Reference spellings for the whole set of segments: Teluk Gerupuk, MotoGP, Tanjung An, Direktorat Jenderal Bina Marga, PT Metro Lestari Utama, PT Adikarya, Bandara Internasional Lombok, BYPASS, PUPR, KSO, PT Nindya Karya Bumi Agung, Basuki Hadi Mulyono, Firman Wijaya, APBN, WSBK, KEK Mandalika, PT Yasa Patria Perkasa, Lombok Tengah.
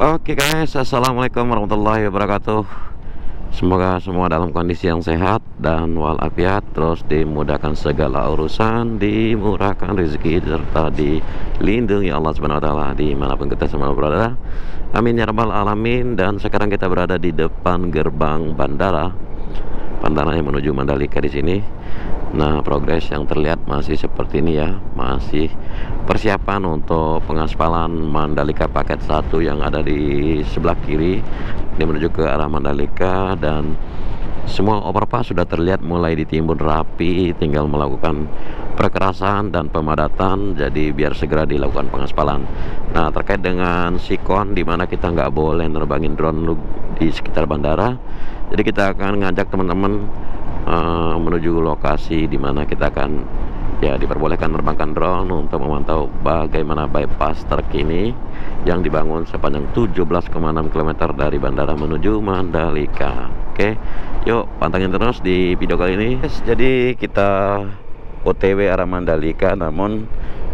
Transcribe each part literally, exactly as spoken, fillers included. Oke guys, assalamualaikum warahmatullahi wabarakatuh. Semoga semua dalam kondisi yang sehat dan walafiat, terus dimudahkan segala urusan, dimurahkan rezeki, serta dilindungi Allah Subhanahu wa taala dimanapun kita semua berada. Amin ya rabbal alamin. Dan sekarang kita berada di depan gerbang bandara. Bandara yang menuju Mandalika di sini. Nah, progres yang terlihat masih seperti ini ya, masih persiapan untuk pengaspalan Mandalika paket satu yang ada di sebelah kiri ini menuju ke arah Mandalika, dan semua overpass sudah terlihat mulai ditimbun rapi, tinggal melakukan perkerasan dan pemadatan, jadi biar segera dilakukan pengaspalan. Nah, terkait dengan sikon di mana kita nggak boleh nerbangin drone di sekitar bandara, jadi kita akan ngajak teman-teman Uh, menuju lokasi di mana kita akan ya diperbolehkan menerbangkan drone untuk memantau bagaimana bypass terkini yang dibangun sepanjang tujuh belas koma enam kilometer dari bandara menuju Mandalika. Oke, yuk pantengin terus di video kali ini. Yes, jadi kita O T W arah Mandalika, namun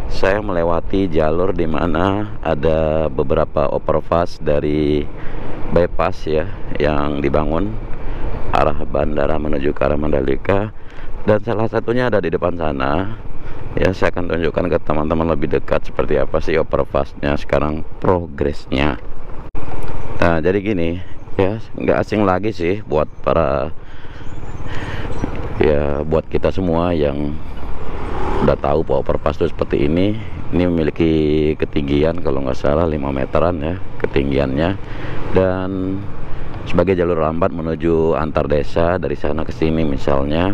saya melewati jalur di mana ada beberapa overpass dari bypass ya yang dibangun arah bandara menuju ke arah Mandalika, dan salah satunya ada di depan sana ya. Saya akan tunjukkan ke teman-teman lebih dekat seperti apa sih overpassnya sekarang, progresnya. Nah, jadi gini ya, nggak asing lagi sih buat para ya buat kita semua yang udah tahu bahwa overpass itu seperti ini. Ini memiliki ketinggian kalau nggak salah lima meteran ya ketinggiannya, dan sebagai jalur lambat menuju antar desa dari sana ke sini misalnya.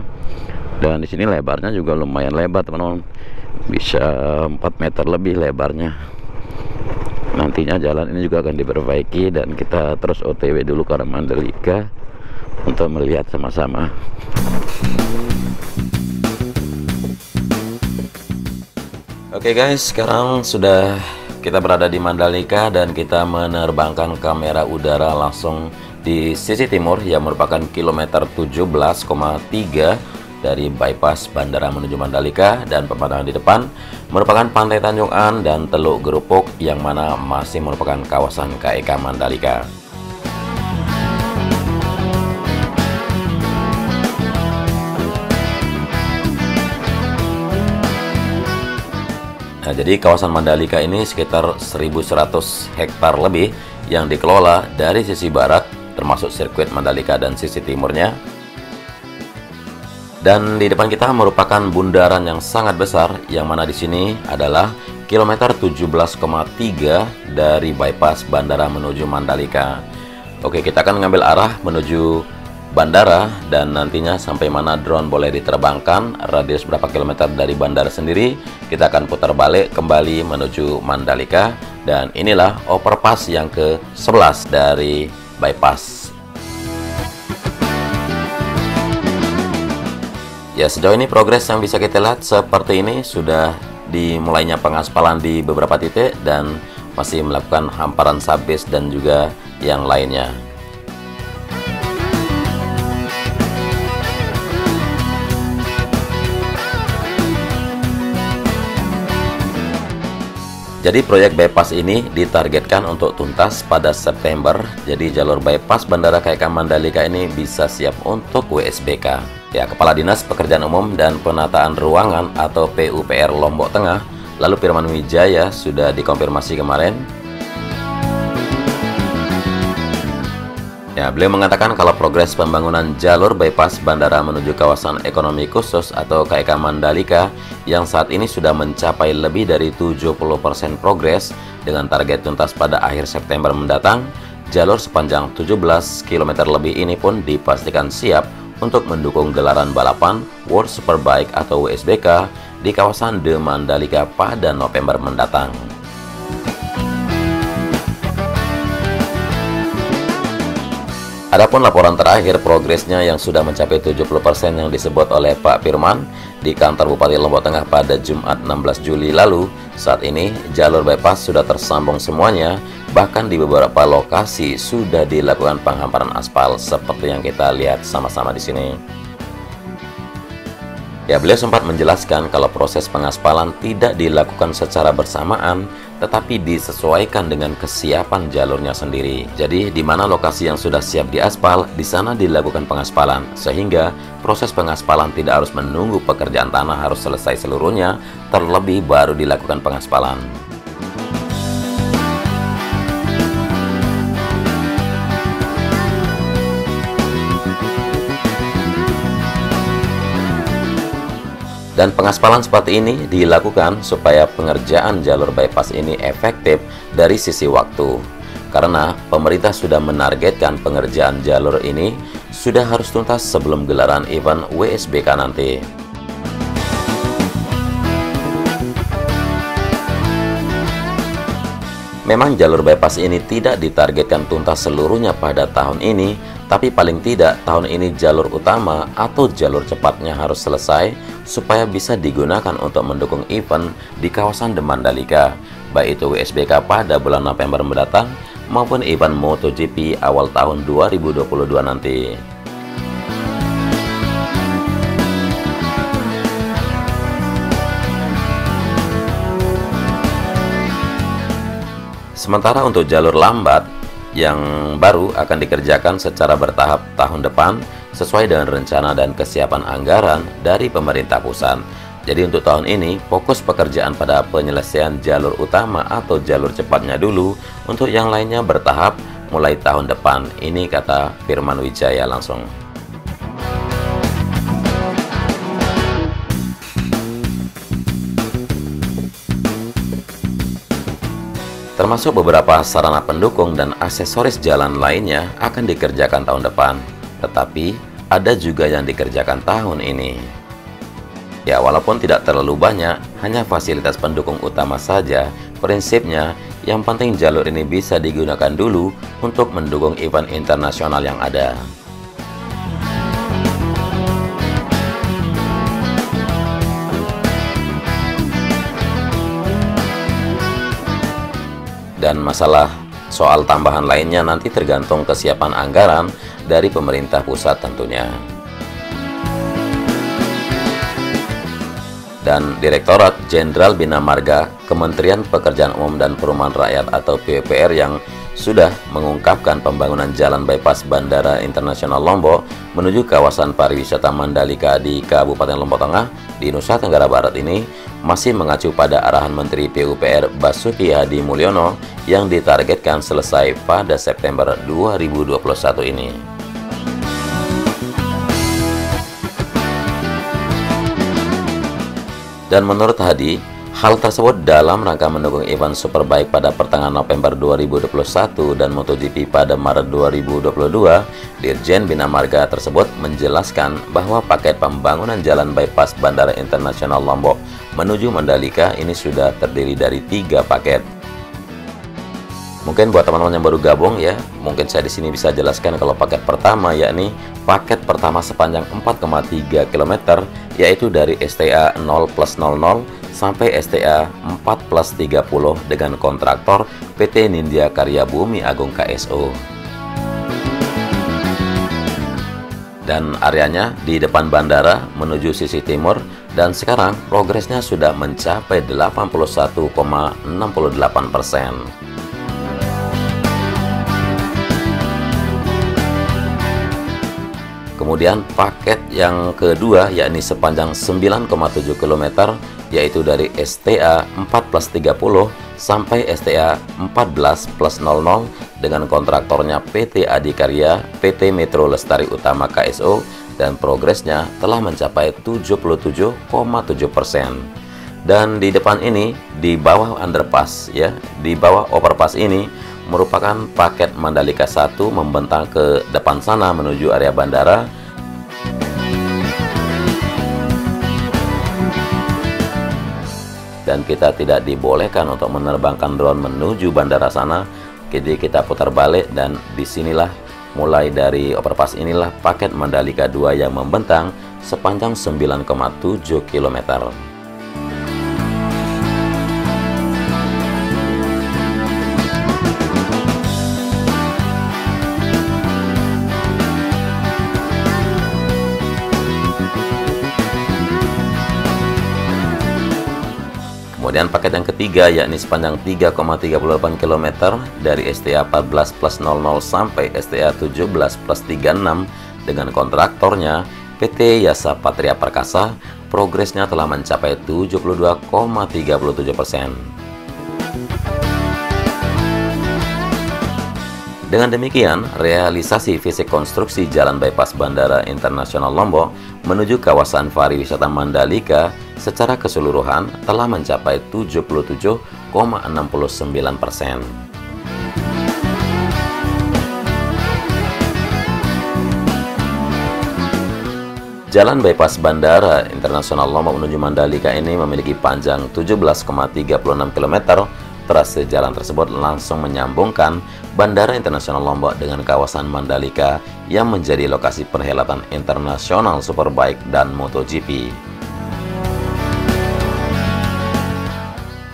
Dan di sini lebarnya juga lumayan lebar teman-teman, bisa empat meter lebih lebarnya. Nantinya jalan ini juga akan diperbaiki, dan kita terus O T W dulu ke arah Mandalika untuk melihat sama-sama. Oke guys, sekarang sudah kita berada di Mandalika dan kita menerbangkan kamera udara langsung di sisi timur yang merupakan kilometer tujuh belas koma tiga dari bypass bandara menuju Mandalika, dan pemandangan di depan merupakan pantai Tanjung An dan Teluk Gerupuk yang mana masih merupakan kawasan K E K Mandalika. Nah, jadi kawasan Mandalika ini sekitar seribu seratus hektar lebih yang dikelola dari sisi barat, termasuk sirkuit Mandalika dan sisi timurnya. Dan di depan kita merupakan bundaran yang sangat besar, yang mana di sini adalah kilometer tujuh belas koma tiga dari bypass bandara menuju Mandalika. Oke, kita akan ngambil arah menuju bandara, dan nantinya sampai mana drone boleh diterbangkan, radius berapa kilometer dari bandara sendiri, kita akan putar balik kembali menuju Mandalika. Dan inilah overpass yang ke sebelas dari bypass. Ya, sejauh ini progres yang bisa kita lihat seperti ini, sudah dimulainya pengaspalan di beberapa titik dan masih melakukan hamparan subbase dan juga yang lainnya. Jadi proyek bypass ini ditargetkan untuk tuntas pada September. Jadi jalur bypass bandara K E K Mandalika ini bisa siap untuk W S B K. Ya, Kepala Dinas Pekerjaan Umum dan Penataan Ruangan atau P U P R Lombok Tengah, lalu Firman Wijaya sudah dikonfirmasi kemarin. Ya, beliau mengatakan kalau progres pembangunan jalur bypass bandara menuju kawasan ekonomi khusus atau K E K Mandalika yang saat ini sudah mencapai lebih dari tujuh puluh persen progres, dengan target tuntas pada akhir September mendatang, jalur sepanjang tujuh belas kilometer lebih ini pun dipastikan siap untuk mendukung gelaran balapan World Superbike atau W S B K di kawasan The Mandalika pada November mendatang. Adapun laporan terakhir progresnya yang sudah mencapai tujuh puluh persen yang disebut oleh Pak Firman di kantor Bupati Lombok Tengah pada Jumat enam belas Juli lalu, saat ini jalur bypass sudah tersambung semuanya, bahkan di beberapa lokasi sudah dilakukan penghamparan aspal seperti yang kita lihat sama-sama di sini. Ya, beliau sempat menjelaskan kalau proses pengaspalan tidak dilakukan secara bersamaan, tetapi disesuaikan dengan kesiapan jalurnya sendiri. Jadi, di mana lokasi yang sudah siap diaspal, di sana dilakukan pengaspalan, sehingga proses pengaspalan tidak harus menunggu pekerjaan tanah harus selesai seluruhnya, terlebih baru dilakukan pengaspalan. Dan pengaspalan seperti ini dilakukan supaya pengerjaan jalur bypass ini efektif dari sisi waktu. Karena pemerintah sudah menargetkan pengerjaan jalur ini sudah harus tuntas sebelum gelaran event W S B K nanti. Memang jalur bypass ini tidak ditargetkan tuntas seluruhnya pada tahun ini, tapi paling tidak tahun ini jalur utama atau jalur cepatnya harus selesai supaya bisa digunakan untuk mendukung event di kawasan Mandalika, baik itu W S B K pada bulan November mendatang maupun event MotoGP awal tahun dua ribu dua puluh dua nanti. Sementara untuk jalur lambat yang baru akan dikerjakan secara bertahap tahun depan sesuai dengan rencana dan kesiapan anggaran dari pemerintah pusat. Jadi untuk tahun ini fokus pekerjaan pada penyelesaian jalur utama atau jalur cepatnya dulu, untuk yang lainnya bertahap mulai tahun depan. Ini kata Firman Wijaya langsung. Termasuk beberapa sarana pendukung dan aksesoris jalan lainnya akan dikerjakan tahun depan, tetapi ada juga yang dikerjakan tahun ini. Ya, walaupun tidak terlalu banyak, hanya fasilitas pendukung utama saja. Prinsipnya, yang penting jalur ini bisa digunakan dulu untuk mendukung event internasional yang ada. Dan masalah soal tambahan lainnya nanti tergantung kesiapan anggaran dari pemerintah pusat tentunya. Dan Direktorat Jenderal Bina Marga, Kementerian Pekerjaan Umum dan Perumahan Rakyat atau P U P R yang sudah mengungkapkan pembangunan jalan bypass Bandara Internasional Lombok menuju kawasan pariwisata Mandalika di Kabupaten Lombok Tengah di Nusa Tenggara Barat ini masih mengacu pada arahan Menteri P U P R Basuki Hadi Mulyono yang ditargetkan selesai pada September dua ribu dua puluh satu ini. Dan menurut Hadi, hal tersebut dalam rangka mendukung event Superbike pada pertengahan November dua ribu dua puluh satu dan MotoGP pada Maret dua ribu dua puluh dua, Dirjen Bina Marga tersebut menjelaskan bahwa paket pembangunan jalan bypass Bandara Internasional Lombok menuju Mandalika ini sudah terdiri dari tiga paket. Mungkin buat teman-teman yang baru gabung ya, mungkin saya di sini bisa jelaskan kalau paket pertama, yakni paket pertama sepanjang empat koma tiga kilometer, yaitu dari S T A nol plus nol nol sampai S T A empat plus tiga puluh dengan kontraktor P T Nindya Karya Bumi Agung K S O. Dan areanya di depan bandara menuju sisi timur, dan sekarang progresnya sudah mencapai delapan puluh satu koma enam delapan persen. Kemudian paket yang kedua, yakni sepanjang sembilan koma tujuh kilometer, yaitu dari S T A empat plus tiga puluh sampai S T A empat belas plus nol nol dengan kontraktornya P T Adikarya, P T Metro Lestari Utama K S O, dan progresnya telah mencapai tujuh puluh tujuh koma tujuh persen. Dan di depan ini, di bawah underpass ya, di bawah overpass ini merupakan paket Mandalika satu membentang ke depan sana menuju area bandara. Dan kita tidak dibolehkan untuk menerbangkan drone menuju bandara sana. Jadi kita putar balik, dan disinilah mulai dari overpass inilah paket Mandalika dua yang membentang sepanjang sembilan koma tujuh kilometer. Kemudian paket yang ketiga yakni sepanjang tiga koma tiga delapan kilometer dari S T A empat belas plus nol nol sampai S T A tujuh belas plus tiga puluh enam dengan kontraktornya P T Yasa Patria Perkasa, progresnya telah mencapai tujuh puluh dua koma tiga tujuh persen. Dengan demikian, realisasi fisik konstruksi Jalan Bypass Bandara Internasional Lombok menuju kawasan pariwisata Mandalika secara keseluruhan telah mencapai tujuh puluh tujuh koma enam sembilan persen. Jalan Bypass Bandara Internasional Lombok menuju Mandalika ini memiliki panjang tujuh belas koma tiga enam kilometer. Trase jalan tersebut langsung menyambungkan Bandara Internasional Lombok dengan kawasan Mandalika yang menjadi lokasi perhelatan internasional Superbike dan MotoGP.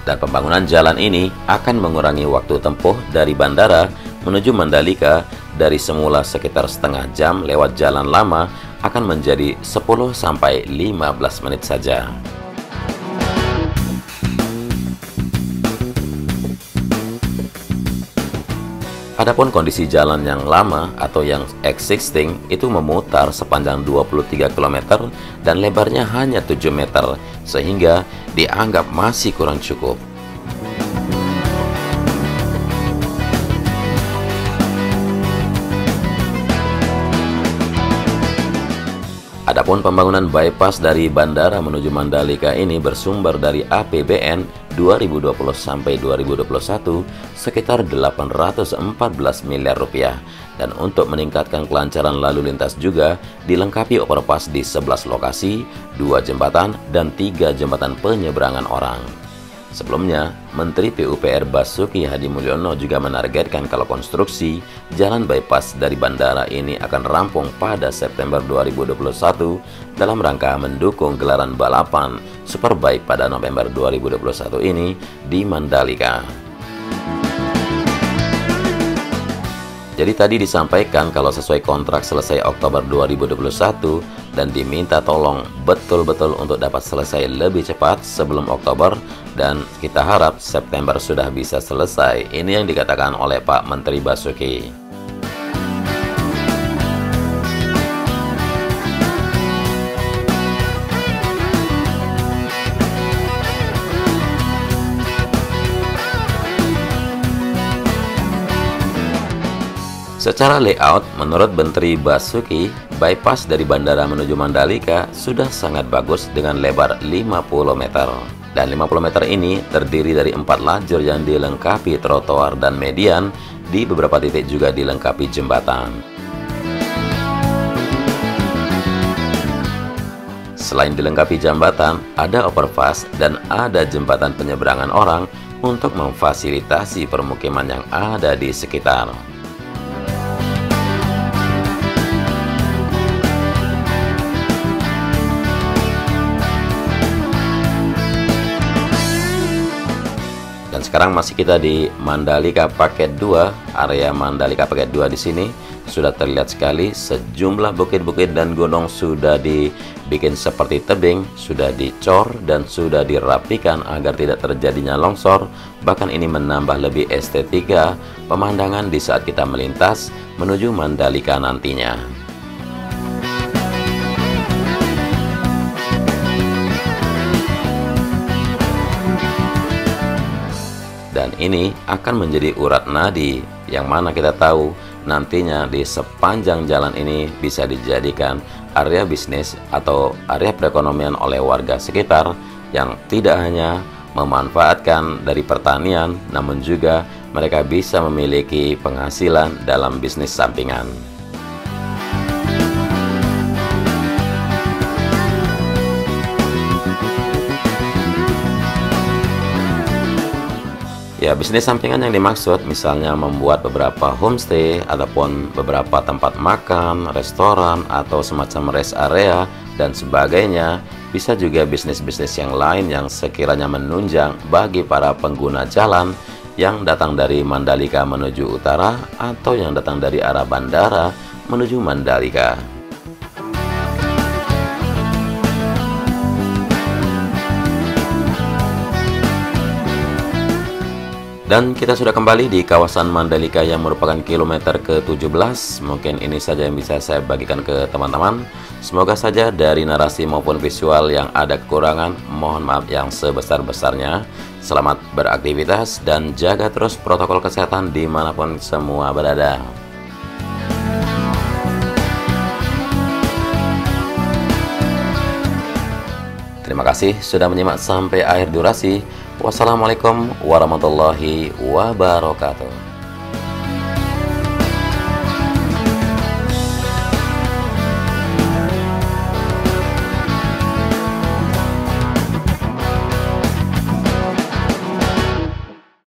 Dan pembangunan jalan ini akan mengurangi waktu tempuh dari bandara menuju Mandalika dari semula sekitar setengah jam lewat jalan lama akan menjadi sepuluh sampai lima belas menit saja. Adapun kondisi jalan yang lama atau yang existing itu memutar sepanjang dua puluh tiga kilometer dan lebarnya hanya tujuh meter sehingga dianggap masih kurang cukup. Adapun pembangunan bypass dari bandara menuju Mandalika ini bersumber dari A P B N dua ribu dua puluh sampai dua ribu dua puluh satu sekitar delapan ratus empat belas miliar rupiah, dan untuk meningkatkan kelancaran lalu lintas juga dilengkapi overpass di sebelas lokasi, dua jembatan dan tiga jembatan penyeberangan orang. Sebelumnya, Menteri P U P R Basuki Hadi Mulyono juga menargetkan kalau konstruksi jalan bypass dari bandara ini akan rampung pada September dua ribu dua puluh satu dalam rangka mendukung gelaran balapan Superbike pada November dua ribu dua puluh satu ini di Mandalika. Jadi tadi disampaikan kalau sesuai kontrak selesai Oktober dua ribu dua puluh satu dan diminta tolong betul-betul untuk dapat selesai lebih cepat sebelum Oktober, dan kita harap September sudah bisa selesai. Ini yang dikatakan oleh Pak Menteri Basuki. Secara layout, menurut Menteri Basuki, bypass dari bandara menuju Mandalika sudah sangat bagus dengan lebar lima puluh meter. Dan lima puluh meter ini terdiri dari empat lajur yang dilengkapi trotoar dan median, di beberapa titik juga dilengkapi jembatan. Selain dilengkapi jembatan, ada overpass dan ada jembatan penyeberangan orang untuk memfasilitasi permukiman yang ada di sekitar. Dan sekarang masih kita di Mandalika Paket dua, area Mandalika Paket dua di sini sudah terlihat sekali sejumlah bukit-bukit dan gunung sudah dibikin seperti tebing, sudah dicor dan sudah dirapikan agar tidak terjadinya longsor. Bahkan ini menambah lebih estetika pemandangan di saat kita melintas menuju Mandalika nantinya. Dan ini akan menjadi urat nadi yang mana kita tahu nantinya di sepanjang jalan ini bisa dijadikan area bisnis atau area perekonomian oleh warga sekitar yang tidak hanya memanfaatkan dari pertanian, namun juga mereka bisa memiliki penghasilan dalam bisnis sampingan. Ya, bisnis sampingan yang dimaksud misalnya membuat beberapa homestay ataupun beberapa tempat makan, restoran atau semacam rest area dan sebagainya. Bisa juga bisnis-bisnis yang lain yang sekiranya menunjang bagi para pengguna jalan yang datang dari Mandalika menuju utara atau yang datang dari arah bandara menuju Mandalika. Dan kita sudah kembali di kawasan Mandalika yang merupakan kilometer ke tujuh belas. Mungkin ini saja yang bisa saya bagikan ke teman-teman. Semoga saja dari narasi maupun visual yang ada kekurangan, mohon maaf yang sebesar-besarnya. Selamat beraktivitas dan jaga terus protokol kesehatan dimanapun semua berada. Terima kasih sudah menyimak sampai akhir durasi. Wassalamualaikum warahmatullahi wabarakatuh.